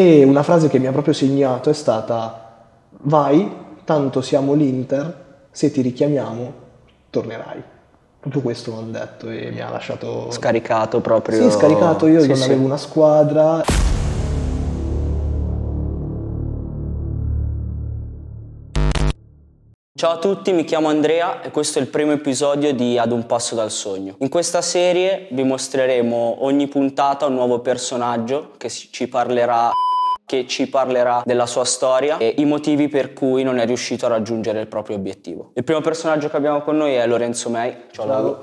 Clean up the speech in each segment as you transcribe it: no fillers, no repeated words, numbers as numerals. E una frase che mi ha proprio segnato è stata: vai, tanto siamo l'Inter, se ti richiamiamo tornerai. Tutto questo mi hanno detto e mi ha lasciato... Scaricato proprio? Sì, scaricato, io sì, non avevo una squadra. Ciao a tutti, mi chiamo Andrea e questo è il primo episodio di Ad un passo dal sogno. In questa serie vi mostreremo ogni puntata un nuovo personaggio che ci parlerà della sua storia e i motivi per cui non è riuscito a raggiungere il proprio obiettivo. Il primo personaggio che abbiamo con noi è Lorenzo Mei. Ciao, Lago.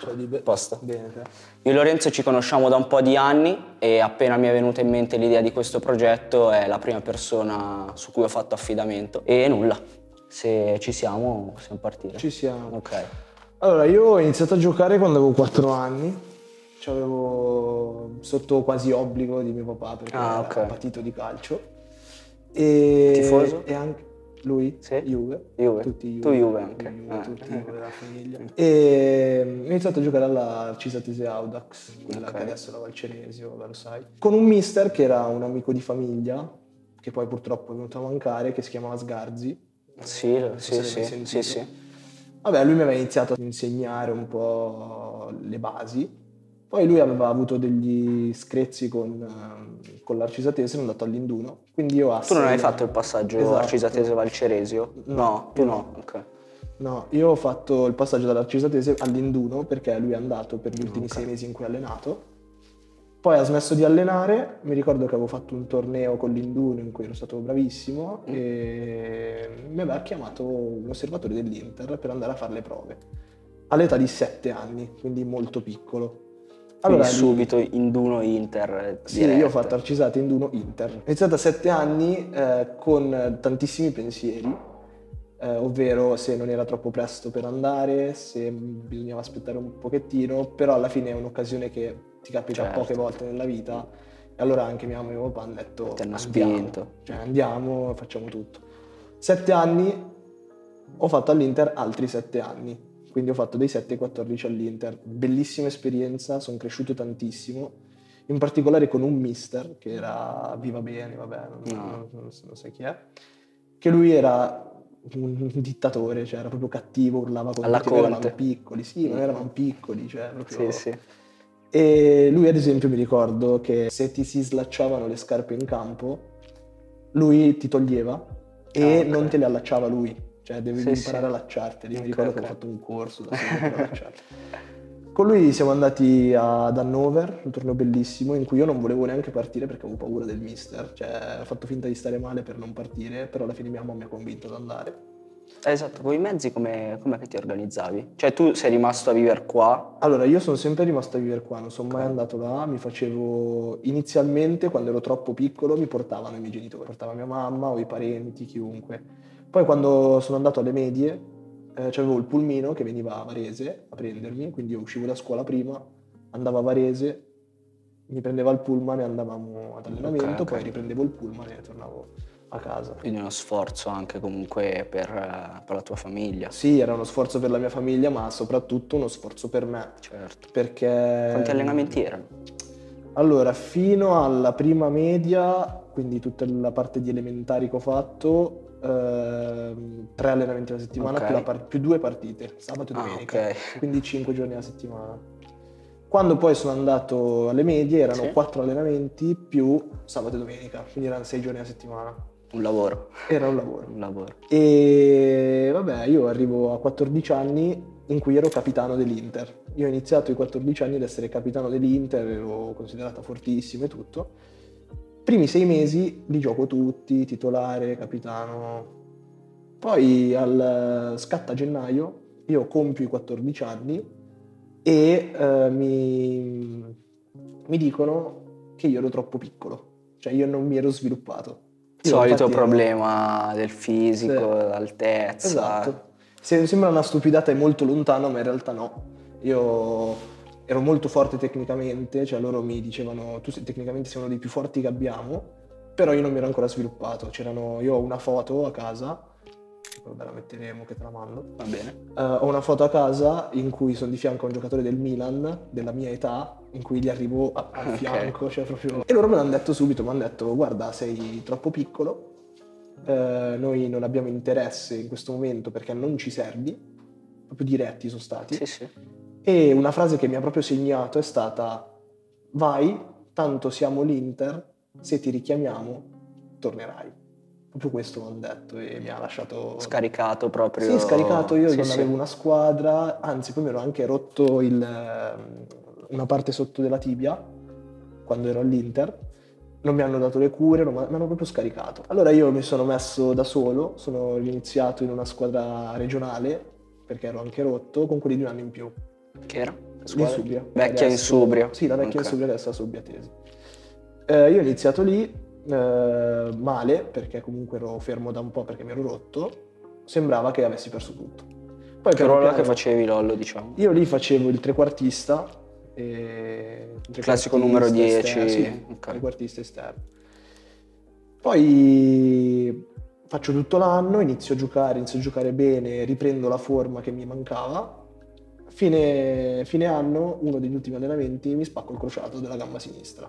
Ciao, Dibe. Posto? Bene, te. Io e Lorenzo ci conosciamo da un po' di anni e appena mi è venuta in mente l'idea di questo progetto è la prima persona su cui ho fatto affidamento. E nulla, se ci siamo possiamo partire. Ci siamo. Ok. Allora, io ho iniziato a giocare quando avevo 4 anni. C'avevo sotto quasi obbligo di mio papà perché era partito di calcio. E tifoso? E anche lui, sì. Juve. Tutti Juve. Tu Juve anche. Tutti Juve della famiglia. E ho iniziato a giocare alla Cisatese Audax, quella che adesso è la Val Ceresio, lo sai. Con un mister che era un amico di famiglia, che poi purtroppo è venuto a mancare, che si chiamava Sgarzi. Sì. Vabbè, lui mi aveva iniziato a insegnare un po' le basi. Poi lui aveva avuto degli screzi con l'Arcisatese, è andato all'Induno, quindi io a... Tu non hai fatto il passaggio Arcisatese-Val Ceresio? No, tu no. Okay. No, io ho fatto il passaggio dall'Arcisatese all'Induno perché lui è andato per gli ultimi 6 mesi in cui è allenato. Poi ha smesso di allenare, mi ricordo che avevo fatto un torneo con l'Induno in cui ero stato bravissimo e mi aveva chiamato un osservatore dell'Inter per andare a fare le prove. All'età di 7 anni, quindi molto piccolo. Allora, quindi subito Induno Inter. Sì, dirette. Io ho fatto Arcisate Induno Inter. Ho iniziato a 7 anni con tantissimi pensieri, ovvero se non era troppo presto per andare, se bisognava aspettare un pochettino, però alla fine è un'occasione che ti capita poche volte nella vita. E allora anche mia mamma e mio papà hanno detto: andiamo, facciamo tutto. 7 anni, ho fatto all'Inter altri 7 anni. Quindi ho fatto dei 7 ai 14 all'Inter, bellissima esperienza, sono cresciuto tantissimo, in particolare con un mister che era Viva Bene, vabbè, non sai chi è, che lui era un dittatore, cioè era proprio cattivo, urlava con tutti, eravamo piccoli, sì, non eravamo piccoli, cioè proprio... Sì, sì. E lui ad esempio mi ricordo che se ti si slacciavano le scarpe in campo, lui ti toglieva non te le allacciava lui. Cioè devi imparare a lacciarteli, io mi ricordo che ho fatto un corso da solo per lacciarti. Con lui siamo andati ad Hannover, un torneo bellissimo in cui io non volevo neanche partire perché avevo paura del mister, cioè ho fatto finta di stare male per non partire, però alla fine mia mamma mi ha convinto ad andare. Esatto, con i mezzi com'è che ti organizzavi? Cioè tu sei rimasto a vivere qua? Allora io sono sempre rimasto a vivere qua, non sono mai andato là, mi facevo... Inizialmente quando ero troppo piccolo mi portavano i miei genitori, portava mia mamma o i parenti, chiunque. Poi quando sono andato alle medie c'avevo il pulmino che veniva a Varese a prendermi, quindi io uscivo da scuola prima, andavo a Varese, mi prendeva il pullman e andavamo ad allenamento, poi riprendevo il pullman e tornavo a casa. Quindi uno sforzo anche comunque per la tua famiglia. Sì, era uno sforzo per la mia famiglia, ma soprattutto uno sforzo per me. Certo. Perché... Quanti allenamenti erano? Allora, fino alla prima media, quindi tutta la parte di elementari che ho fatto, 3 allenamenti alla settimana più 2 partite, sabato e domenica, quindi 5 giorni alla settimana. Quando poi sono andato alle medie erano 4 allenamenti più sabato e domenica, quindi erano 6 giorni alla settimana. Un lavoro. Era un lavoro. E vabbè, io arrivo a 14 anni in cui ero capitano dell'Inter. Io ho iniziato ai 14 anni ad essere capitano dell'Inter, ero considerata fortissima e tutto. Primi 6 mesi li gioco tutti, titolare, capitano. Poi scatta gennaio, io compio i 14 anni e mi dicono che io ero troppo piccolo, cioè io non mi ero sviluppato. Il solito problema del fisico, l'altezza. Esatto. Sembra una stupidata e molto lontana, ma in realtà no. Io... Ero molto forte tecnicamente, cioè loro mi dicevano tu tecnicamente sei uno dei più forti che abbiamo, però io non mi ero ancora sviluppato. Io ho una foto a casa però ve la metteremo, che tramallo. Va bene. Ho una foto a casa in cui sono di fianco a un giocatore del Milan, della mia età, in cui gli arrivo al fianco, okay. Cioè proprio... E loro me l'hanno detto subito, mi hanno detto guarda sei troppo piccolo, noi non abbiamo interesse in questo momento perché non ci servi, proprio diretti sono stati. Sì, sì. E una frase che mi ha proprio segnato è stata vai, tanto siamo l'Inter, se ti richiamiamo tornerai. Proprio questo mi hanno detto e mi ha lasciato... Scaricato proprio. Sì, scaricato, io sì, non avevo una squadra, anzi poi mi ero anche rotto una parte sotto della tibia quando ero all'Inter, non mi hanno dato le cure, mi hanno proprio scaricato. Allora io mi sono messo da solo, sono iniziato in una squadra regionale perché ero anche rotto, con quelli di un anno in più. Che era? Insubria. Vecchia Insubria. Sì, la vecchia Insubria, adesso la Solbiatese. Io ho iniziato lì male perché comunque ero fermo da un po' perché mi ero rotto, sembrava che avessi perso tutto. Poi che ruolo che facevi Lollo, diciamo? Io lì facevo il trequartista, classico numero 10 esterno, sì, okay. Trequartista esterno. Poi faccio tutto l'anno, inizio a giocare bene, riprendo la forma che mi mancava. Fine anno, uno degli ultimi allenamenti, mi spacco il crociato della gamba sinistra.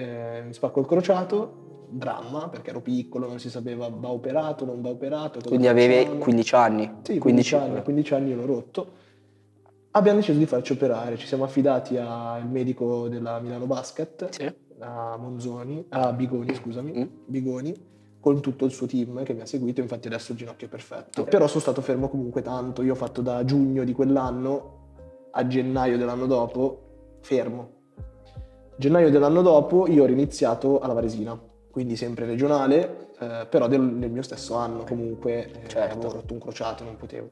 Mi spacco il crociato, dramma, perché ero piccolo, non si sapeva va operato, non va operato. Quindi avevi 15 anni? Sì, 15 anni l'ho rotto. Abbiamo deciso di farci operare, ci siamo affidati al medico della Milano Basket, sì. a Bigoni, con tutto il suo team che mi ha seguito, infatti adesso il ginocchio è perfetto. Però sono stato fermo comunque tanto, io ho fatto da giugno di quell'anno a gennaio dell'anno dopo, fermo. Gennaio dell'anno dopo io ho riniziato alla Varesina, quindi sempre regionale, però nel mio stesso anno comunque, certo. Avevo rotto un crociato, non potevo.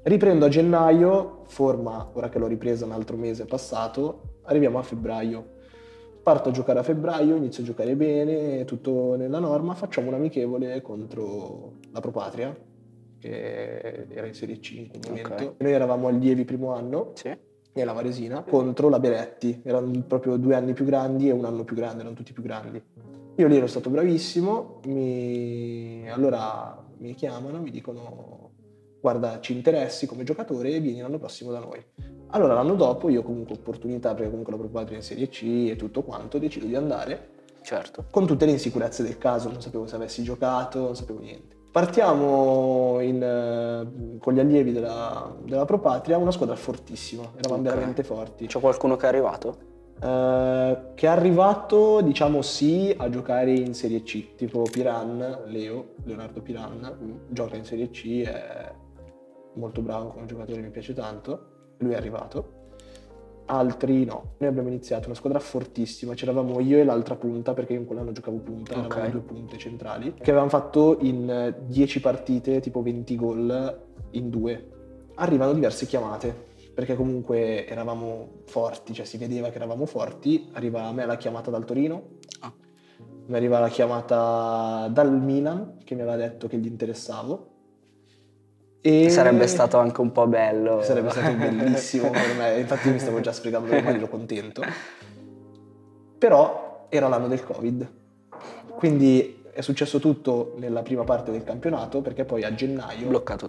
Riprendo a gennaio, forma, ora che l'ho ripresa un altro mese passato, arriviamo a febbraio. Parto a giocare a febbraio, inizio a giocare bene, tutto nella norma, facciamo un amichevole contro la Pro Patria, che era in Serie C in quel momento. Okay. Noi eravamo allievi primo anno, sì. Nella Varesina, contro la Miretti, erano proprio 2 anni più grandi e un anno più grande, erano tutti più grandi. Io lì ero stato bravissimo, allora mi chiamano, mi dicono guarda ci interessi come giocatore e vieni l'anno prossimo da noi. Allora l'anno dopo io comunque opportunità, perché comunque la Pro Patria in Serie C e tutto quanto, decido di andare, certo, con tutte le insicurezze del caso, non sapevo se avessi giocato, non sapevo niente. Partiamo con gli allievi della Pro Patria, una squadra fortissima, eravamo veramente forti. C'è qualcuno che è arrivato? Che è arrivato, diciamo sì, a giocare in Serie C, tipo Piran, Leonardo Piran, gioca in Serie C, è molto bravo come giocatore, mi piace tanto. Lui è arrivato, altri no. Noi abbiamo iniziato una squadra fortissima, c'eravamo io e l'altra punta, perché in quell'anno giocavo punta, eravamo 2 punte centrali, che avevamo fatto in 10 partite, tipo 20 gol in 2. Arrivano diverse chiamate, perché comunque eravamo forti, cioè si vedeva che eravamo forti, arriva a me la chiamata dal Torino, mi arriva la chiamata dal Milan, che mi aveva detto che gli interessavo. E sarebbe stato anche un po' bello. Sarebbe stato bellissimo per me, infatti mi stavo già spiegando che ero contento. Però era l'anno del Covid, quindi è successo tutto nella prima parte del campionato, perché poi a gennaio... Bloccato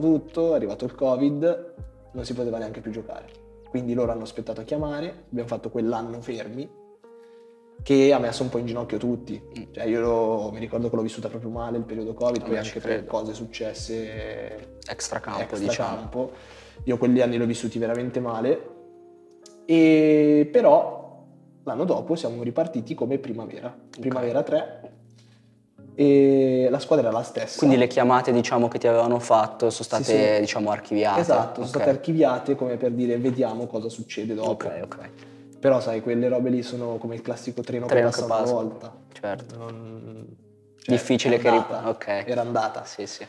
tutto, è arrivato il Covid, non si poteva neanche più giocare. Quindi loro hanno aspettato a chiamare, abbiamo fatto quell'anno fermi, che ha messo un po' in ginocchio tutti. Cioè io mi ricordo che l'ho vissuta proprio male il periodo Covid, poi anche per cose successe extracampo, diciamo. Io quegli anni l'ho vissuti veramente male, e però l'anno dopo siamo ripartiti come primavera 3, e la squadra era la stessa. Quindi le chiamate, diciamo, che ti avevano fatto sono state, sì. Diciamo, archiviate. Esatto, sono state archiviate come per dire vediamo cosa succede dopo. Ok. Però sai, quelle robe lì sono come il classico treno che passa una volta. Certo. Difficile che riparta. Era andata. Sì, sì.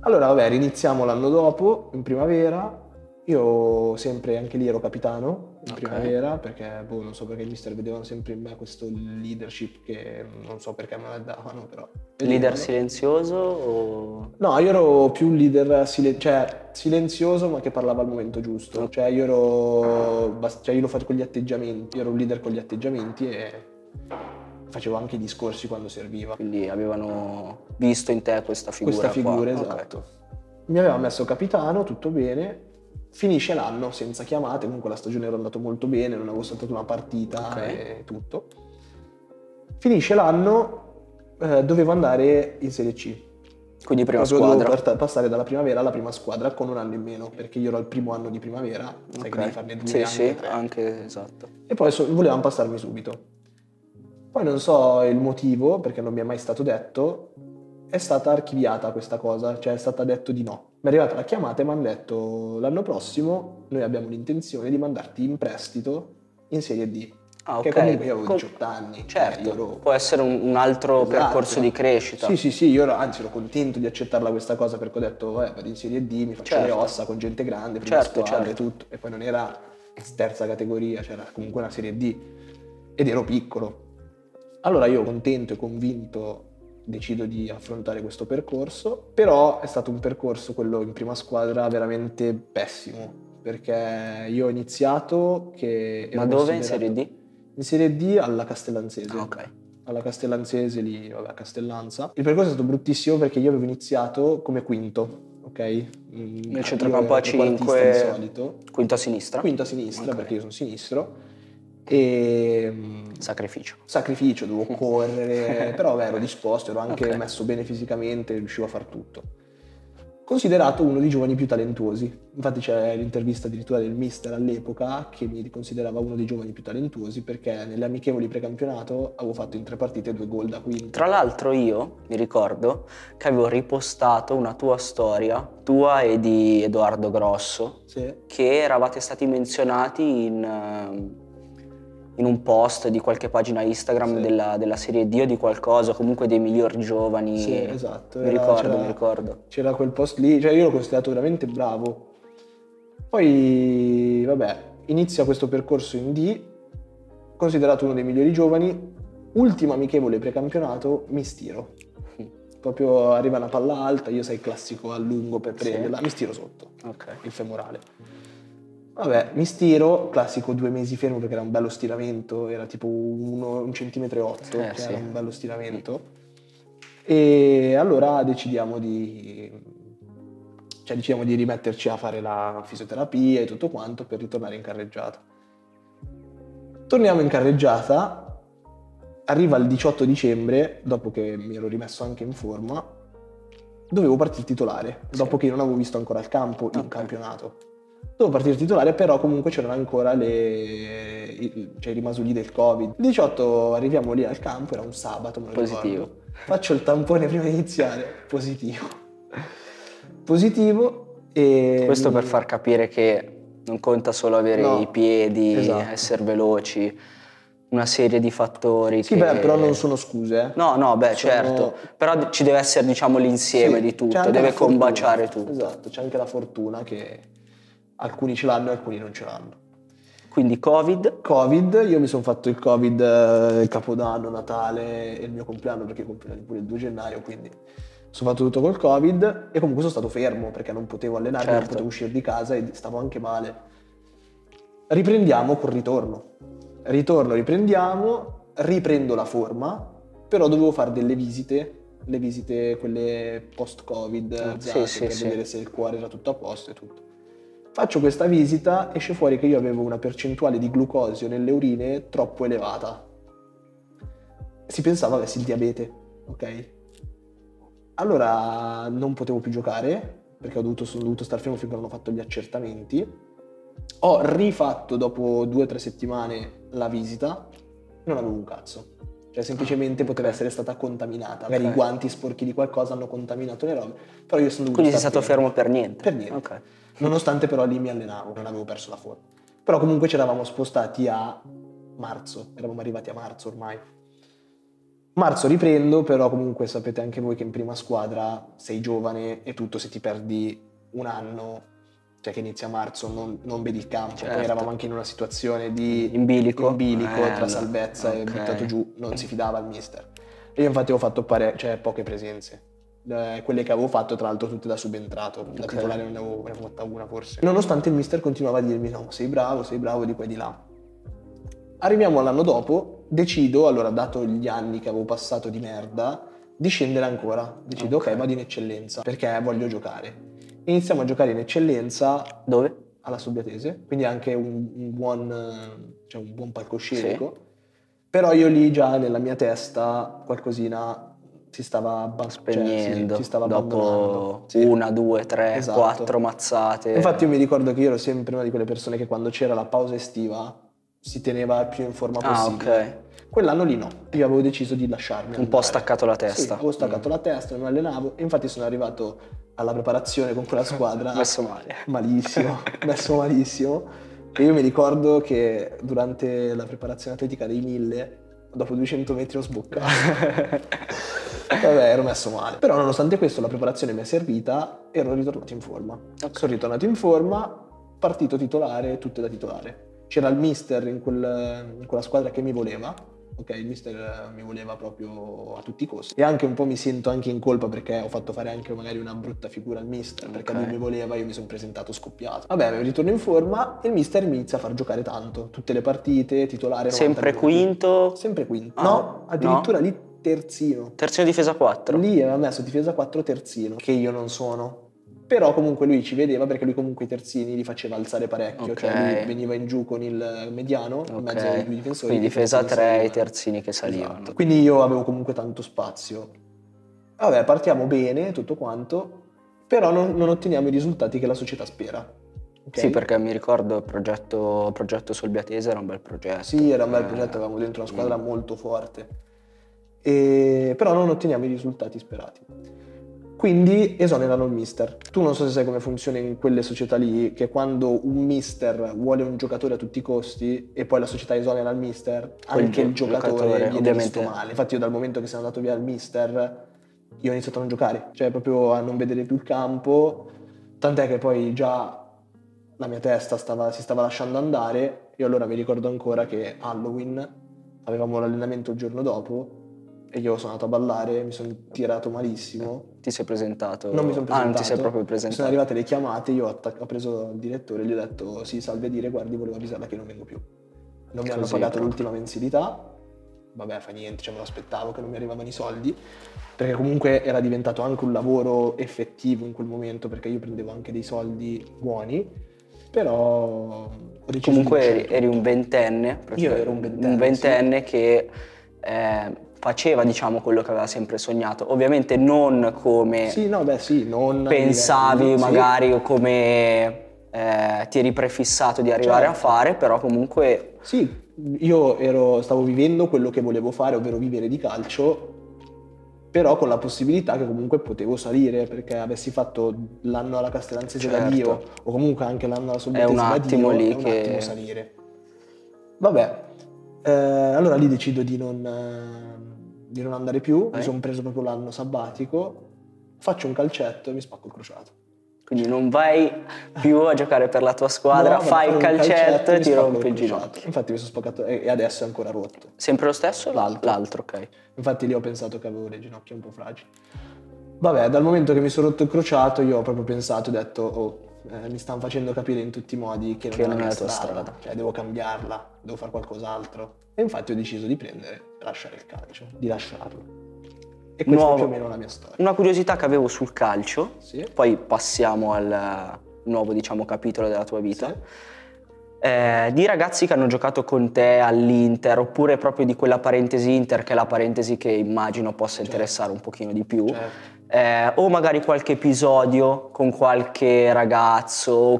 Allora, vabbè, riniziamo l'anno dopo, in primavera. Io sempre anche lì ero capitano, in primavera, perché non so perché il mister vedevano sempre in me questo leadership che non so perché me la davano, però... Leader silenzioso o...? No, io ero più un leader silenzioso ma che parlava al momento giusto. Cioè io lo faccio con gli atteggiamenti, io ero un leader con gli atteggiamenti e facevo anche discorsi quando serviva. Quindi avevano visto in te questa figura? Questa figura, qua. Esatto. Okay. Mi aveva messo capitano, tutto bene. Finisce l'anno senza chiamate, comunque la stagione era andata molto bene, non avevo saltato una partita e tutto. Finisce l'anno, dovevo andare in Serie C. Quindi prima squadra. Dovevo passare dalla primavera alla prima squadra con un anno in meno, perché io ero al primo anno di primavera, sai che devi farne due anni, tre. Esatto. E poi volevamo passarmi subito. Poi non so il motivo, perché non mi è mai stato detto, è stata archiviata questa cosa, cioè è stata detto di no. Mi è arrivata la chiamata e mi hanno detto l'anno prossimo noi abbiamo l'intenzione di mandarti in prestito in Serie D. Ah, ok. Che comunque io avevo 18 anni. Certo, ero... può essere un altro percorso di crescita. Sì, sì, sì, io ero, anzi ero contento di accettarla questa cosa perché ho detto vado in Serie D, mi faccio le ossa con gente grande, prima squadra e tutto. E poi non era terza categoria, c'era comunque una Serie D ed ero piccolo. Allora io contento e convinto decido di affrontare questo percorso, però è stato un percorso, quello in prima squadra, veramente pessimo, perché io ho iniziato che... Ma dove? In Serie D? In Serie D alla Castellanzese. Ah, ok. Alla Castellanzese, lì, vabbè, Castellanza. Il percorso è stato bruttissimo perché io avevo iniziato come quinto, ok? Nel centrocampo a 5, quinto a sinistra? Quinto a sinistra, perché io sono sinistro. E... sacrificio. Sacrificio, dovevo correre, però beh, ero disposto, ero anche messo bene fisicamente, riuscivo a far tutto. Considerato uno dei giovani più talentuosi, infatti c'è l'intervista addirittura del mister all'epoca che mi considerava uno dei giovani più talentuosi perché nelle amichevoli precampionato avevo fatto in 3 partite 2 gol da quinto. Tra l'altro io mi ricordo che avevo ripostato una tua storia, tua e di Edoardo Grosso, che eravate stati menzionati in un post di qualche pagina Instagram della Serie D o di qualcosa, comunque dei migliori giovani. Sì, esatto. Mi ricordo. C'era quel post lì, cioè io l'ho considerato veramente bravo. Poi, vabbè, inizia questo percorso in D, considerato uno dei migliori giovani, ultima amichevole precampionato, mi stiro. Proprio arriva una palla alta, io sai classico a lungo per prenderla, mi stiro sotto, il femorale. Vabbè, mi stiro, classico 2 mesi fermo perché era un bello stiramento, era tipo 1,8 cm, che era un bello stiramento. E allora decidiamo di rimetterci a fare la fisioterapia e tutto quanto per ritornare in carreggiata. Torniamo in carreggiata, arriva il 18 dicembre, dopo che mi ero rimesso anche in forma, dovevo partire titolare, dopo che non avevo visto ancora il campo in campionato. Dovevo partire titolare, però comunque c'erano ancora i rimasugli del Covid. Il 18 arriviamo lì al campo, era un sabato, me lo ricordo. Positivo. Faccio il tampone prima di iniziare, positivo. Positivo e... Questo per far capire che non conta solo avere i piedi, essere veloci, una serie di fattori che... Beh, però non sono scuse. No, no, beh, certo. Però ci deve essere, diciamo, l'insieme di tutto, deve combaciare tutto. Esatto, c'è anche la fortuna che... Alcuni ce l'hanno e alcuni non ce l'hanno. Quindi Covid? Covid, io mi sono fatto il Covid il Capodanno, Natale e il mio compleanno, perché compleanno pure il 2 gennaio, quindi sono fatto tutto col Covid e comunque sono stato fermo perché non potevo allenarmi, non potevo uscire di casa e stavo anche male. Riprendiamo col ritorno. Riprendo la forma, però dovevo fare delle visite. Le visite, quelle post-Covid, per vedere se il cuore era tutto a posto e tutto. Faccio questa visita, esce fuori che io avevo una percentuale di glucosio nelle urine troppo elevata. Si pensava avessi il diabete, ok? Allora non potevo più giocare, perché sono dovuto star fermo finché non ho fatto gli accertamenti. Ho rifatto dopo 2 o 3 settimane la visita, non avevo un cazzo. Cioè semplicemente poteva essere stata contaminata. Magari i guanti sporchi di qualcosa hanno contaminato le robe, però io sono dovuto... Quindi sei stato fermo per niente? Per niente. Ok. Nonostante però lì mi allenavo, non avevo perso la forma. Però comunque ci eravamo spostati a marzo, eravamo arrivati a marzo ormai. Marzo riprendo, però comunque sapete anche voi che in prima squadra sei giovane e tutto, se ti perdi un anno, cioè che inizia a marzo, non vedi il campo. Poi eravamo anche in una situazione di... In bilico tra salvezza e buttato giù, non si fidava il mister. E io infatti ho fatto poche presenze. Quelle che avevo fatto, tra l'altro, tutte da subentrato, da titolare ne avevo fatta una forse. Nonostante il mister continuava a dirmi: no, sei bravo, di qua e di là. Arriviamo all'anno dopo, decido, allora dato gli anni che avevo passato di merda, di scendere ancora. Decido ok, vado in eccellenza perché voglio giocare. Iniziamo a giocare in eccellenza. Dove? Alla Subbiatese, quindi anche un buon palcoscenico. Sì. Però io lì già nella mia testa qualcosina si stava spegnendo, cioè, si stava dopo sì. 1, 2, 3, esatto. 4 mazzate. Infatti io mi ricordo che io ero sempre una di quelle persone che quando c'era la pausa estiva si teneva più in forma possibile. Ah, ok. Quell'anno lì no, io avevo deciso di lasciarmi andare. Un po' staccato la testa. Sì, avevo staccato la testa, non allenavo, e infatti sono arrivato alla preparazione con quella squadra messo male. Malissimo, messo malissimo. E io mi ricordo che durante la preparazione atletica dei 1000, dopo 200 metri ho sboccato. Vabbè, ero messo male. Però nonostante questo la preparazione mi è servita, ero ritornato in forma. Okay. Sono ritornato in forma, partito titolare, tutte da titolare. C'era il mister in quella squadra che mi voleva. Ok, il mister mi voleva proprio a tutti i costi. E anche un po' mi sento anche in colpa perché ho fatto fare anche magari una brutta figura al mister, perché lui mi voleva, io mi sono presentato scoppiato. Vabbè, ritorno in forma e il mister mi inizia a far giocare tanto. Tutte le partite, titolare. Sempre quinto? Sempre quinto. Ah, no, addirittura no. Lì terzino. Terzino difesa 4? Lì aveva messo difesa 4 terzino, che io non sono. Però comunque lui ci vedeva perché lui comunque i terzini li faceva alzare parecchio, cioè lui veniva in giù con il mediano, in mezzo ai due difensori. Quindi difesa 3 e i terzini che salivano. Esatto. Quindi io avevo comunque tanto spazio. Vabbè, partiamo bene, tutto quanto, però non otteniamo i risultati che la società spera. Okay? Sì, perché mi ricordo il progetto Solbiatese era un bel progetto. Sì, era un bel progetto, avevamo dentro una squadra molto forte. Però non otteniamo i risultati sperati. Quindi esonerano il mister. Tu non so se sai come funziona in quelle società lì, che quando un mister vuole un giocatore a tutti i costi e poi la società esonera il mister, anche il giocatore viene visto male. Infatti io dal momento che sono andato via il mister, io ho iniziato a non giocare, cioè proprio a non vedere più il campo, tant'è che poi già la mia testa si stava lasciando andare. Io allora mi ricordo ancora che Halloween avevamo l'allenamento il giorno dopo e io sono andato a ballare, mi sono tirato malissimo. Ti sei presentato? Non mi sono presentato. Ah, non ti sei proprio presentato. Sono arrivate le chiamate, io ho preso il direttore e gli ho detto sì, salve dire, guardi, volevo avvisarla che non vengo più. Non mi hanno pagato l'ultima mensilità, vabbè fa niente, cioè me lo aspettavo che non mi arrivavano i soldi, perché comunque era diventato anche un lavoro effettivo in quel momento, perché io prendevo anche dei soldi buoni. Però ho deciso. Comunque eri un ventenne. Io ero un ventenne. Un ventenne sì. Che... faceva diciamo quello che aveva sempre sognato, ovviamente non come sì, no, beh, sì, non pensavi livello, magari sì. Come ti eri prefissato di arrivare certo. A fare, però comunque sì, io stavo vivendo quello che volevo fare, ovvero vivere di calcio, però con la possibilità che comunque potevo salire, perché avessi fatto l'anno alla Castellanzese certo. Da Dio o comunque anche l'anno alla Solbiatese da Dio, è un attimo lì che salire. Vabbè, allora lì decido di non andare più, mi sono preso proprio l'anno sabbatico, faccio un calcetto e mi spacco il crociato. Quindi non vai più a giocare per la tua squadra, no, fai il calcetto e ti rompi il ginocchio. Infatti mi sono spaccato e adesso è ancora rotto. Sempre lo stesso? L'altro, ok. Infatti lì ho pensato che avevo le ginocchia un po' fragili. Vabbè, dal momento che mi sono rotto il crociato io ho proprio pensato, ho detto oh, mi stanno facendo capire in tutti i modi che non è la tua strada. Cioè devo cambiarla, devo fare qualcos'altro. E infatti ho deciso di lasciare il calcio, di lasciarlo. E questa è più o meno la mia storia. Una curiosità che avevo sul calcio, sì. Poi passiamo al nuovo diciamo capitolo della tua vita. Sì. Di ragazzi che hanno giocato con te all'Inter, oppure proprio di quella parentesi Inter, che è la parentesi che immagino possa certo. Interessare un pochino di più. Certo. O magari qualche episodio con qualche ragazzo o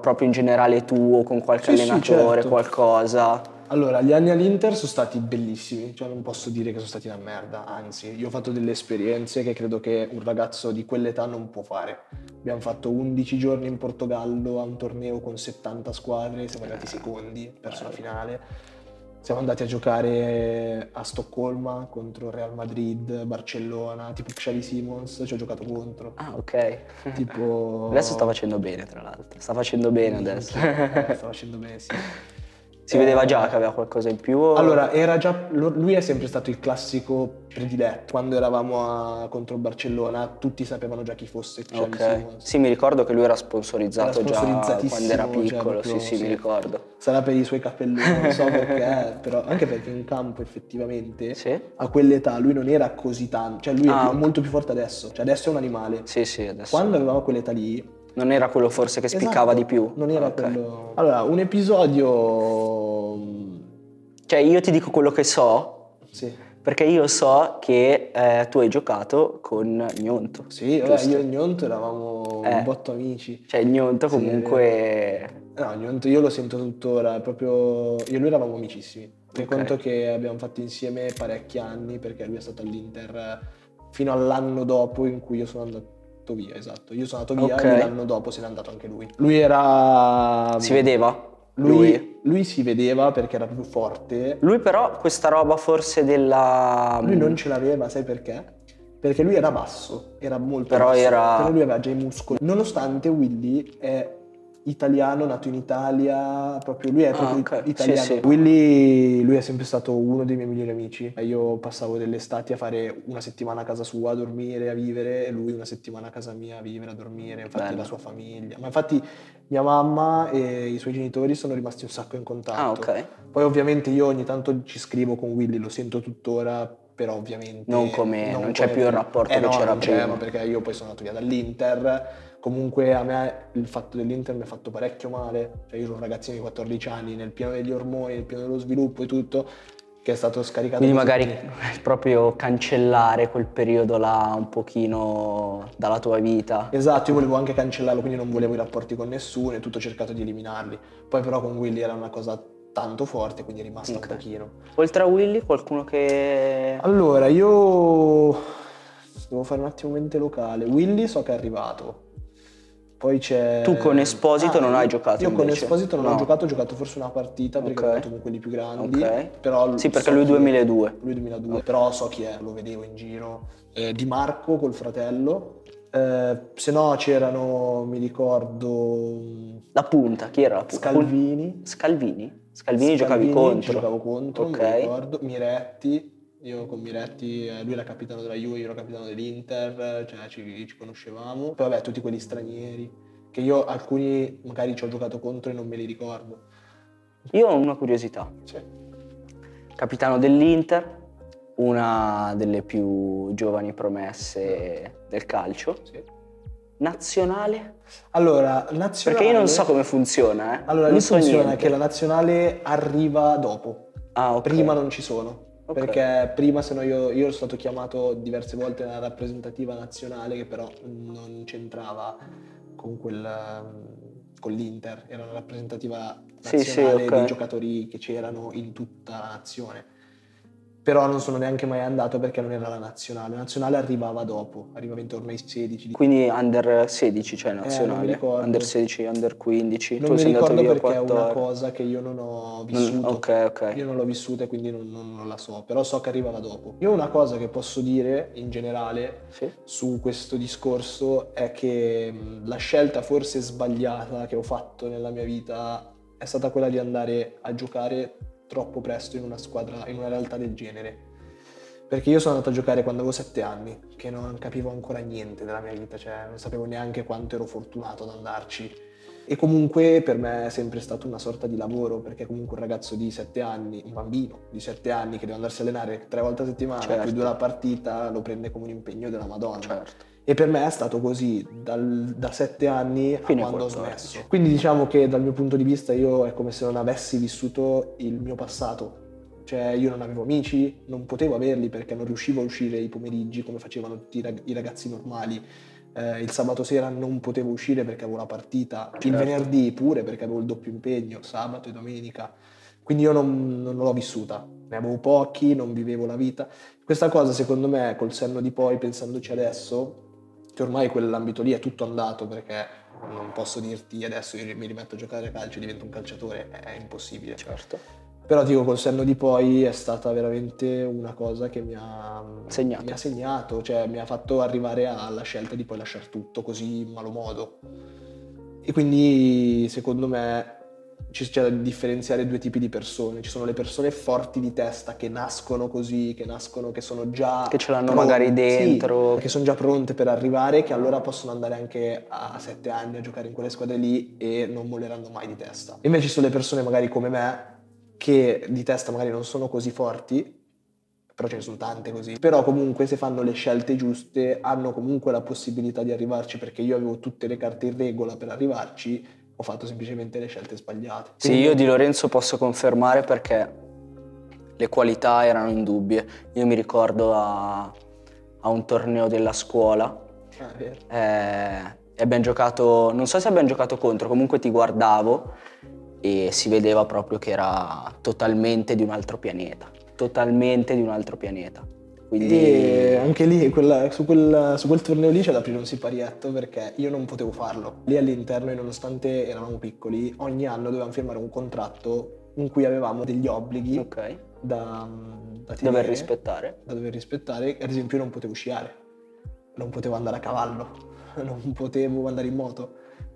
proprio in generale tu o con qualche sì, allenatore, sì, certo. Qualcosa. Allora, gli anni all'Inter sono stati bellissimi, cioè non posso dire che sono stati una merda, anzi io ho fatto delle esperienze che credo che un ragazzo di quell'età non può fare. Abbiamo fatto 11 giorni in Portogallo a un torneo con 70 squadre, siamo andati secondi, perso la finale. Siamo andati a giocare a Stoccolma contro Real Madrid, Barcellona, tipo Xavi Simons, ci ho giocato contro. Ah, ok. Tipo... Adesso sta facendo bene, tra l'altro. Sta facendo bene adesso. Sta facendo bene, sì. Si vedeva già che aveva qualcosa in più? Allora, era già, lui è sempre stato il classico prediletto. Quando eravamo contro il Barcellona, tutti sapevano già chi fosse. Cioè, okay. Sì, mi ricordo che lui era sponsorizzato già quando era piccolo, cioè, sì, mi ricordo. Sarà per i suoi cappelloni, non so perché, però anche perché in campo effettivamente sì? A quell'età lui non era così tanto, cioè lui è molto più forte adesso, cioè adesso è un animale. Sì, sì, adesso. Quando avevamo quell'età lì... Non era quello forse che spiccava di più. Non era quello. Allora, un episodio. Cioè, io ti dico quello che so. Sì. Perché io so che tu hai giocato con Gnonto. Sì, vabbè, io e Gnonto eravamo un botto amici. Cioè, Gnonto comunque. Sì, no, Gnonto io lo sento tuttora. Proprio. Io e lui eravamo amicissimi. Okay. Conto che abbiamo fatto insieme parecchi anni, perché lui è stato all'Inter fino all'anno dopo in cui io sono andato via, esatto. Io sono andato via e l'anno dopo se n'è andato anche lui. Lui era... Si vedeva? Lui si vedeva perché era più forte. Lui però questa roba forse della... Lui non ce l'aveva, sai perché? Perché lui era basso, era molto basso. Però lui aveva già i muscoli. Nonostante Willy è italiano, nato in Italia, proprio lui è proprio italiano. Sì, sì. Willy, lui è sempre stato uno dei miei migliori amici. Io passavo delle estati a fare una settimana a casa sua, a dormire, a vivere, e lui una settimana a casa mia, a vivere, a dormire, infatti la sua famiglia. Ma infatti mia mamma e i suoi genitori sono rimasti un sacco in contatto. Poi ovviamente io ogni tanto ci scrivo con Willy, lo sento tuttora, però ovviamente... Non c'è più il rapporto che c'era prima. Perché io poi sono andato via dall'Inter. Comunque a me il fatto dell'Inter mi ha fatto parecchio male, cioè io ero un ragazzino di 14 anni nel pieno degli ormoni, nel pieno dello sviluppo e tutto, che è stato scaricato. Quindi magari proprio cancellare quel periodo là un pochino dalla tua vita. Esatto, io volevo anche cancellarlo, quindi non volevo i rapporti con nessuno e tutto, ho cercato di eliminarli. Poi però con Willy era una cosa tanto forte, quindi è rimasto un pochino. Oltre a Willy qualcuno che... Allora io... Devo fare un attimo mente locale. Willy so che è arrivato. Poi c'è... Tu con Esposito non hai giocato? Io con Esposito non ho giocato forse una partita perché ho giocato con quelli più grandi. Però sì, perché lui 2002. Lui 2002, però so chi è, lo vedevo in giro. Di Marco col fratello. Se no c'erano, mi ricordo... La punta, chi era la punta? Scalvini. Scalvini giocavi contro? Giocavo contro, mi ricordo. Miretti. Io con Miretti, lui era capitano della Juve, io ero capitano dell'Inter, cioè ci conoscevamo. Poi vabbè, tutti quelli stranieri, che io alcuni magari ci ho giocato contro e non me li ricordo. Io ho una curiosità. Sì. Capitano dell'Inter, una delle più giovani promesse del calcio. Sì. Nazionale? Allora, nazionale... Perché io non so come funziona, eh. Allora, lì funziona che la nazionale arriva dopo. Prima non ci sono. Perché prima, se no, io ero stato chiamato diverse volte nella rappresentativa nazionale, che però non c'entrava con l'Inter, era una rappresentativa nazionale dei giocatori che c'erano in tutta la nazione. Però non sono neanche mai andato perché non era la nazionale. La nazionale arrivava dopo, arrivava intorno ai 16. Quindi under 16, cioè nazionale. Under 16, under 15. Non mi ricordo perché 14. È una cosa che io non ho vissuto. Io non l'ho vissuta e quindi non la so, però so che arrivava dopo. Io una cosa che posso dire in generale su questo discorso è che la scelta forse sbagliata che ho fatto nella mia vita è stata quella di andare a giocare troppo presto in una squadra, in una realtà del genere, perché io sono andato a giocare quando avevo 7 anni, che non capivo ancora niente della mia vita, cioè non sapevo neanche quanto ero fortunato ad andarci, e comunque per me è sempre stato una sorta di lavoro, perché comunque un ragazzo di 7 anni, un bambino di 7 anni che deve andarsi a allenare 3 volte a settimana più di una partita, lo prende come un impegno della Madonna. E per me è stato così da 7 anni a quando ho smesso. Quindi diciamo che dal mio punto di vista io è come se non avessi vissuto il mio passato. Cioè io non avevo amici, non potevo averli perché non riuscivo a uscire i pomeriggi come facevano tutti i ragazzi normali. Il sabato sera non potevo uscire perché avevo la partita. Il venerdì pure perché avevo il doppio impegno, sabato e domenica. Quindi io non l'ho vissuta. Ne avevo pochi, non vivevo la vita. Questa cosa secondo me col senno di poi, pensandoci adesso, ormai quell'ambito lì è tutto andato, perché non posso dirti adesso io mi rimetto a giocare a calcio e divento un calciatore, è impossibile. Però dico, col senno di poi è stata veramente una cosa che mi ha segnato, cioè mi ha fatto arrivare alla scelta di poi lasciare tutto così in malo modo, e quindi secondo me c'è da differenziare due tipi di persone. Ci sono le persone forti di testa che nascono così, che sono già che ce l'hanno magari dentro, che sono già pronte per arrivare, che allora possono andare anche a 7 anni a giocare in quelle squadre lì e non molleranno mai di testa. Invece ci sono le persone magari come me che di testa magari non sono così forti, però ce ne sono tante così, però comunque se fanno le scelte giuste hanno comunque la possibilità di arrivarci, perché io avevo tutte le carte in regola per arrivarci, ho fatto semplicemente le scelte sbagliate. Sì, quindi... io di Lorenzo posso confermare perché le qualità erano indubbie. Io mi ricordo a un torneo della scuola, e abbiamo giocato, non so se abbiamo giocato contro, comunque ti guardavo e si vedeva proprio che era totalmente di un altro pianeta. Quindi e anche lì su quel torneo lì c'è da aprire un siparietto, perché io non potevo farlo. Lì all'interno, e nonostante eravamo piccoli, ogni anno dovevamo firmare un contratto in cui avevamo degli obblighi da dover rispettare. Ad esempio io non potevo sciare, non potevo andare a cavallo, non potevo andare in moto,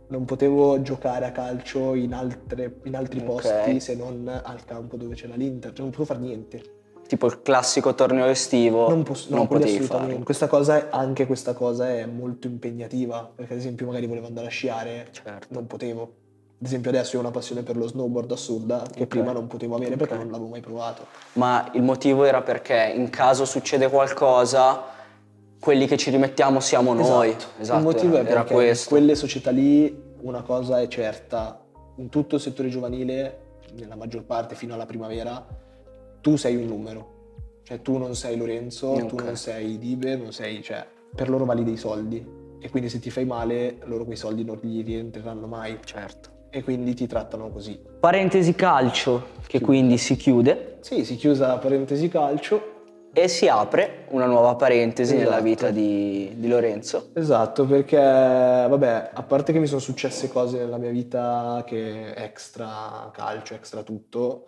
non potevo giocare a calcio in altri posti se non al campo dove c'era l'Inter, cioè non potevo fare niente. Tipo il classico torneo estivo, non potevi farlo. Questa cosa è molto impegnativa, perché ad esempio magari volevo andare a sciare, non potevo. Ad esempio adesso io ho una passione per lo snowboard assurda, che prima non potevo avere perché non l'avevo mai provato. Ma il motivo era perché in caso succede qualcosa... quelli che ci rimettiamo siamo noi. Esatto. Il motivo era perché questo. In quelle società lì una cosa è certa, in tutto il settore giovanile, nella maggior parte fino alla primavera, tu sei un numero. Cioè tu non sei Lorenzo, tu non sei Dibe, non sei... cioè per loro vali dei soldi e quindi se ti fai male loro quei soldi non gli rientreranno mai. Certo. E quindi ti trattano così. Parentesi calcio che quindi si chiude. Sì, si chiusa la parentesi calcio. E si apre una nuova parentesi nella vita di Lorenzo. Esatto, perché vabbè, a parte che mi sono successe cose nella mia vita che extra calcio, extra tutto,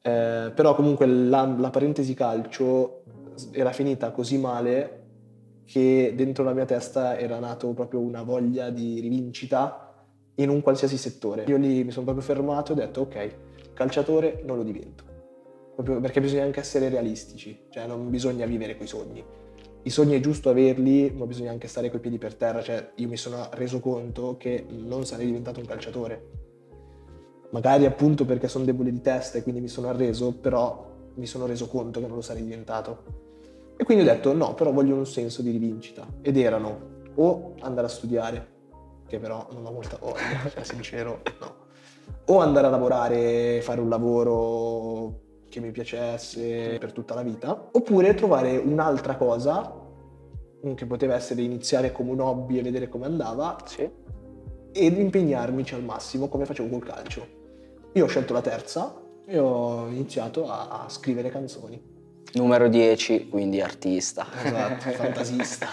però comunque la parentesi calcio era finita così male che dentro la mia testa era nato proprio una voglia di rivincita in un qualsiasi settore. Io lì mi sono proprio fermato e ho detto ok, calciatore non lo divento. Proprio perché bisogna anche essere realistici, cioè non bisogna vivere coi sogni. I sogni è giusto averli, ma bisogna anche stare coi piedi per terra. Cioè io mi sono reso conto che non sarei diventato un calciatore. Magari appunto perché sono debole di testa e quindi mi sono arreso, però mi sono reso conto che non lo sarei diventato. E quindi ho detto no, però voglio un senso di rivincita. Ed erano o andare a studiare, che però non ho molta voglia, cioè sincero, no. O andare a lavorare, fare un lavoro... che mi piacesse per tutta la vita, oppure trovare un'altra cosa che poteva essere iniziare come un hobby e vedere come andava ed impegnarmici al massimo come facevo col calcio. Io ho scelto la terza e ho iniziato a scrivere canzoni. Numero 10, quindi artista. Esatto, fantasista.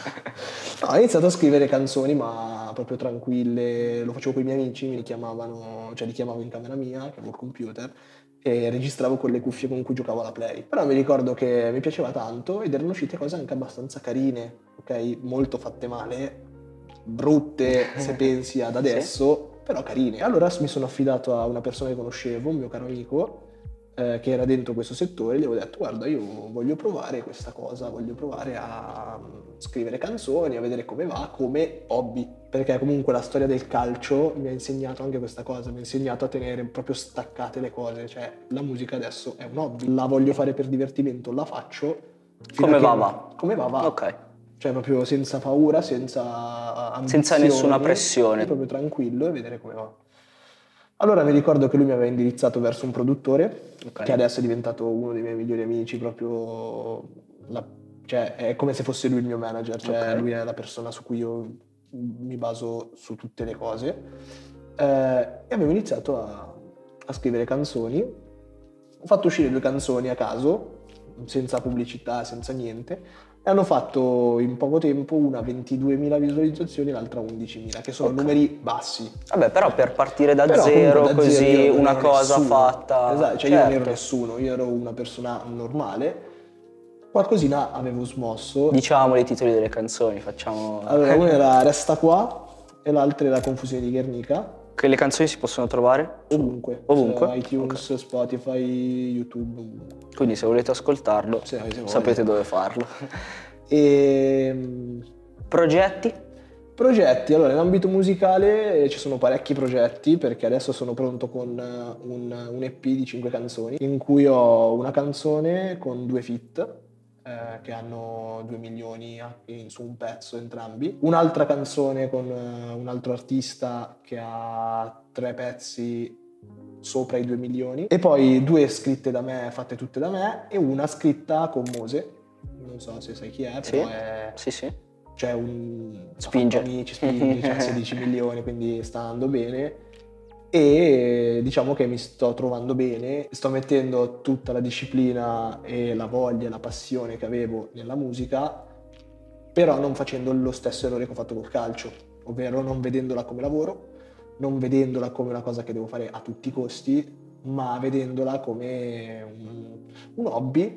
No, ho iniziato a scrivere canzoni, ma proprio tranquille. Lo facevo con i miei amici, mi richiamavano, cioè li chiamavo in camera mia, che avevo il computer, e registravo con le cuffie con cui giocavo alla Play. Però mi ricordo che mi piaceva tanto ed erano uscite cose anche abbastanza carine, ok? Molto fatte male, brutte se pensi ad adesso, però carine. Allora mi sono affidato a una persona che conoscevo, un mio caro amico, che era dentro questo settore, e gli avevo detto guarda, io voglio provare questa cosa, voglio provare a scrivere canzoni, a vedere come va, come hobby. Perché comunque la storia del calcio mi ha insegnato anche questa cosa, mi ha insegnato a tenere proprio staccate le cose, cioè la musica adesso è un hobby, la voglio fare per divertimento, la faccio. Come va. Ok. Cioè proprio senza paura, senza ambizioni, senza nessuna pressione. Proprio tranquillo e vedere come va. Allora mi ricordo che lui mi aveva indirizzato verso un produttore, che adesso è diventato uno dei miei migliori amici, proprio cioè è come se fosse lui il mio manager, cioè lui è la persona su cui io... mi baso su tutte le cose, e abbiamo iniziato a scrivere canzoni. Ho fatto uscire 2 canzoni a caso, senza pubblicità, senza niente, e hanno fatto in poco tempo una 22.000 visualizzazioni e l'altra 11.000, che sono numeri bassi. Vabbè, però per partire da zero, così una cosa fatta... Esatto, cioè io non ero nessuno, io ero una persona normale. Qualcosina avevo smosso. Diciamo i titoli delle canzoni, facciamo... Allora, una era Resta Qua, e l'altra è la Confusione di Ghernica. Che le canzoni si possono trovare? Ovunque. Ovunque? Cioè, iTunes, okay. Spotify, YouTube. Ovunque. Quindi se volete ascoltarlo, sapete dove farlo. E... progetti? Progetti, allora in ambito musicale ci sono parecchi progetti, perché adesso sono pronto con un EP di 5 canzoni in cui ho una canzone con 2 feat che hanno 2 milioni su un pezzo entrambi, un'altra canzone con un altro artista che ha 3 pezzi sopra i 2 milioni e poi 2 scritte da me, fatte tutte da me, e una scritta con Mose, non so se sai chi è, sì. Però è... sì, sì. Cioè un... spinge. Amici, spinge, cioè 16 milioni, quindi sta andando bene. E diciamo che mi sto trovando bene, sto mettendo tutta la disciplina e la voglia, la passione che avevo nella musica, però non facendo lo stesso errore che ho fatto col calcio, ovvero non vedendola come lavoro, non vedendola come una cosa che devo fare a tutti i costi, ma vedendola come un hobby.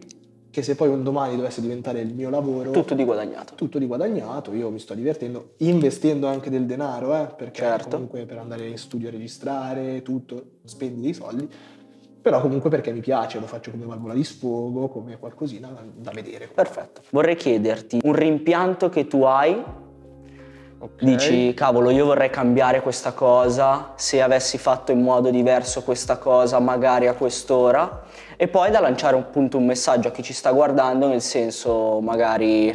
Che se poi un domani dovesse diventare il mio lavoro... tutto di guadagnato. Tutto di guadagnato, io mi sto divertendo, investendo anche del denaro, perché certo. Comunque per andare in studio a registrare, tutto, spendi dei soldi, però comunque perché mi piace, lo faccio come valvola di sfogo, come qualcosina da vedere. Perfetto. Vorrei chiederti un rimpianto che tu hai, okay. Dici, cavolo, io vorrei cambiare questa cosa, se avessi fatto in modo diverso questa cosa, magari a quest'ora... E poi da lanciare un messaggio a chi ci sta guardando, nel senso magari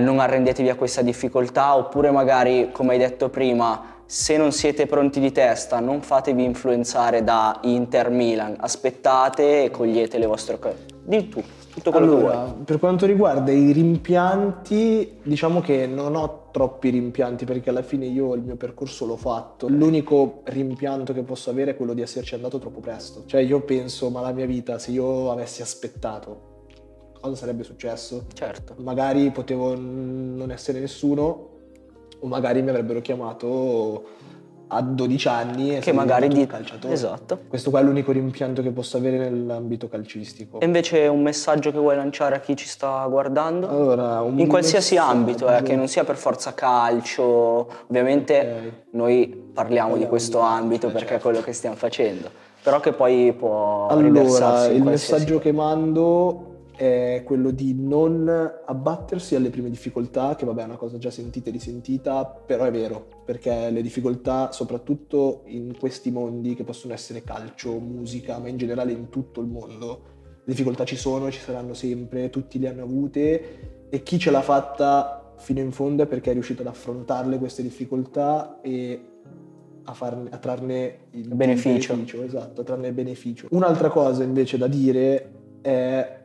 non arrendetevi a questa difficoltà, oppure magari, come hai detto prima, se non siete pronti di testa non fatevi influenzare da Inter Milan, aspettate e cogliete le vostre cose. Di tu, tutto quello allora, che vuoi. Per quanto riguarda i rimpianti, diciamo che non ho troppi rimpianti, perché alla fine io il mio percorso l'ho fatto. L'unico rimpianto che posso avere è quello di esserci andato troppo presto. Cioè io penso, ma la mia vita, se io avessi aspettato, cosa sarebbe successo? Certo. Magari potevo non essere nessuno, o magari mi avrebbero chiamato a 12 anni e che magari di calciatore. Esatto. Questo qua è l'unico rimpianto che posso avere nell'ambito calcistico. E invece un messaggio che vuoi lanciare a chi ci sta guardando? Allora, in qualsiasi ambito, che non sia per forza calcio, ovviamente okay. Noi parliamo di questo ambito perché certo. È quello che stiamo facendo, però che poi può riversarsi in qualsiasi... Allora, il messaggio che mando... è quello di non abbattersi alle prime difficoltà, che vabbè è una cosa già sentita e risentita, però è vero, perché le difficoltà, soprattutto in questi mondi che possono essere calcio, musica, ma in generale in tutto il mondo, le difficoltà ci sono, ci saranno sempre, tutti le hanno avute, e chi ce l'ha fatta fino in fondo è perché è riuscito ad affrontarle queste difficoltà e a trarne il beneficio. Esatto, a trarne il beneficio. Un'altra cosa invece da dire è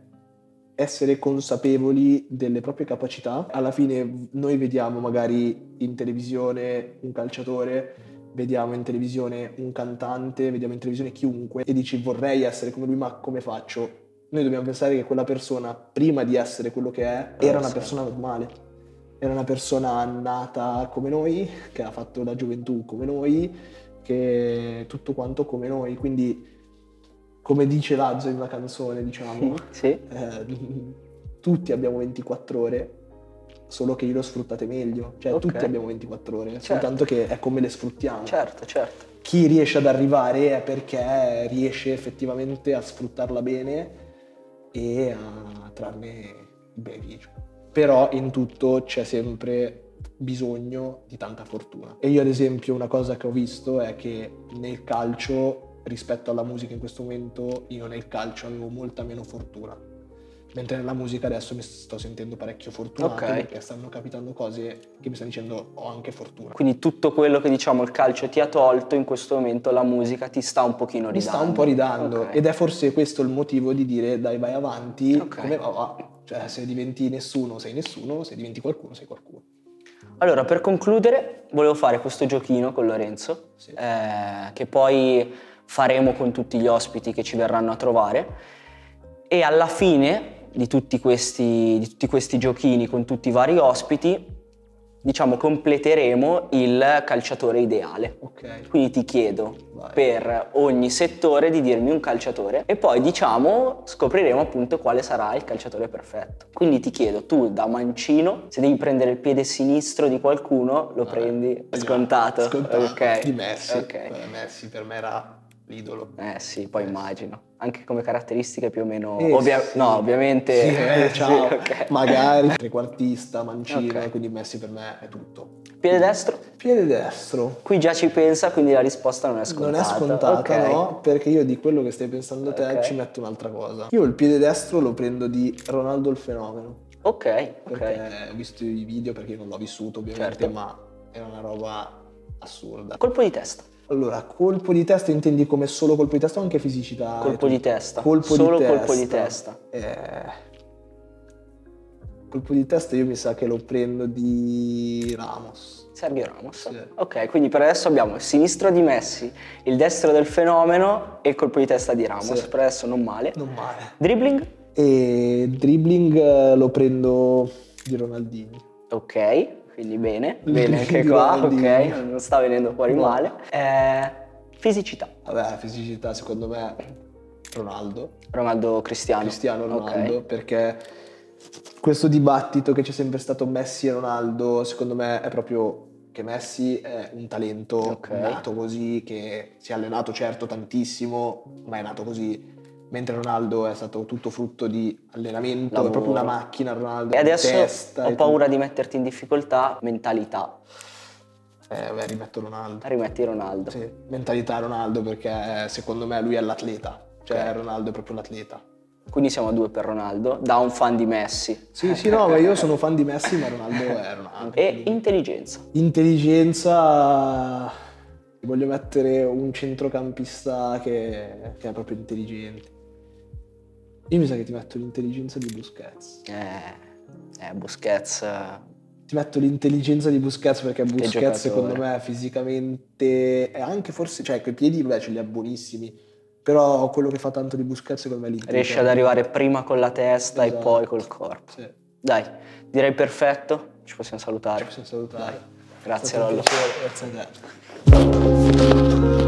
essere consapevoli delle proprie capacità. Alla fine noi vediamo magari in televisione un calciatore, vediamo in televisione un cantante, vediamo in televisione chiunque e dici vorrei essere come lui, ma come faccio? Noi dobbiamo pensare che quella persona, prima di essere quello che è, era una persona normale, era una persona nata come noi, che ha fatto la gioventù come noi, che tutto quanto come noi, quindi... Come dice Lazzo in una canzone, diciamo, sì. Tutti abbiamo 24 ore, solo che io lo sfruttate meglio. Cioè, okay. Tutti abbiamo 24 ore, certo. Soltanto che è come le sfruttiamo. Certo, certo. Chi riesce ad arrivare è perché riesce effettivamente a sfruttarla bene e a trarne il beneficio. Però in tutto c'è sempre bisogno di tanta fortuna. E io, ad esempio, una cosa che ho visto è che nel calcio... rispetto alla musica in questo momento io nel calcio avevo molta meno fortuna, mentre nella musica adesso mi sto sentendo parecchio fortunato, okay. Perché stanno capitando cose che mi stanno dicendo ho anche fortuna. Quindi tutto quello che diciamo il calcio ti ha tolto in questo momento la musica ti sta un pochino ridando. Mi sta un po' ridando, okay. Ed è forse questo il motivo di dire dai vai avanti, okay. Come va? Cioè se diventi nessuno, se diventi qualcuno sei qualcuno. Allora, per concludere volevo fare questo giochino con Lorenzo, sì. Che poi faremo con tutti gli ospiti che ci verranno a trovare, e alla fine di tutti questi giochini con tutti i vari ospiti diciamo, completeremo il calciatore ideale. Okay. Quindi ti chiedo, vai, per ogni settore di dirmi un calciatore e poi, diciamo, scopriremo appunto quale sarà il calciatore perfetto. Quindi ti chiedo, tu da mancino, se devi prendere il piede sinistro di qualcuno, lo prendi scontato. Scontato. Okay. Di Messi. Okay. Messi per me era l'idolo. Sì, poi immagino. Anche come caratteristiche più o meno... sì. No, ovviamente... Sì, ciao. Sì, okay. Magari trequartista, mancino, okay, quindi Messi per me è tutto. Piede destro? Piede destro. Qui già ci pensa, quindi la risposta non è scontata. Non è scontata, okay, no, perché io di quello che stai pensando te, okay, ci metto un'altra cosa. Io il piede destro lo prendo di Ronaldo il fenomeno. Ok, perché ho visto i video, perché io non l'ho vissuto ovviamente, certo, ma era una roba assurda. Colpo di testa. Allora, colpo di testa intendi come solo colpo di testa o anche fisicità? Colpo di testa. Colpo solo di testa. Colpo di testa. Colpo di testa io mi sa che lo prendo di Ramos. Sergio Ramos. Sì. Ok, quindi per adesso abbiamo il sinistro di Messi, il destro del fenomeno e il colpo di testa di Ramos. Sì. Per adesso non male. Non male. Dribbling? Dribbling lo prendo di Ronaldinho. Ok. Quindi bene, bene anche qua, ok, non sta venendo fuori male. Fisicità. Vabbè, fisicità secondo me Ronaldo. Ronaldo Cristiano. Cristiano Ronaldo, okay, perché questo dibattito che c'è sempre stato Messi e Ronaldo, secondo me è proprio che Messi è un talento, okay, nato così, che si è allenato certo tantissimo, ma è nato così. Mentre Ronaldo è stato tutto frutto di allenamento, lavoro, è proprio una macchina Ronaldo. E adesso testa, ho paura di metterti in difficoltà. Mentalità. Beh, rimetto Ronaldo. Rimetti Ronaldo. Sì, mentalità Ronaldo, perché secondo me lui è l'atleta. Cioè, okay, Ronaldo è proprio l'atleta. Quindi siamo a due per Ronaldo, da un fan di Messi. Sì, sì, no, ma io sono fan di Messi, ma Ronaldo è Ronaldo. E intelligenza. Intelligenza... Voglio mettere un centrocampista che è proprio intelligente. Io mi sa che ti metto l'intelligenza di Busquets. Busquets... Ti metto l'intelligenza di Busquets perché Busquets secondo me fisicamente è anche forse... Cioè coi piedi invece li ha buonissimi, però quello che fa tanto di Busquets secondo me è l'intelligenza. Riesce ad arrivare prima con la testa, esatto, e poi col corpo. Sì. Dai, direi perfetto, ci possiamo salutare. Ci possiamo salutare. Dai. Grazie Lollo. Grazie a te.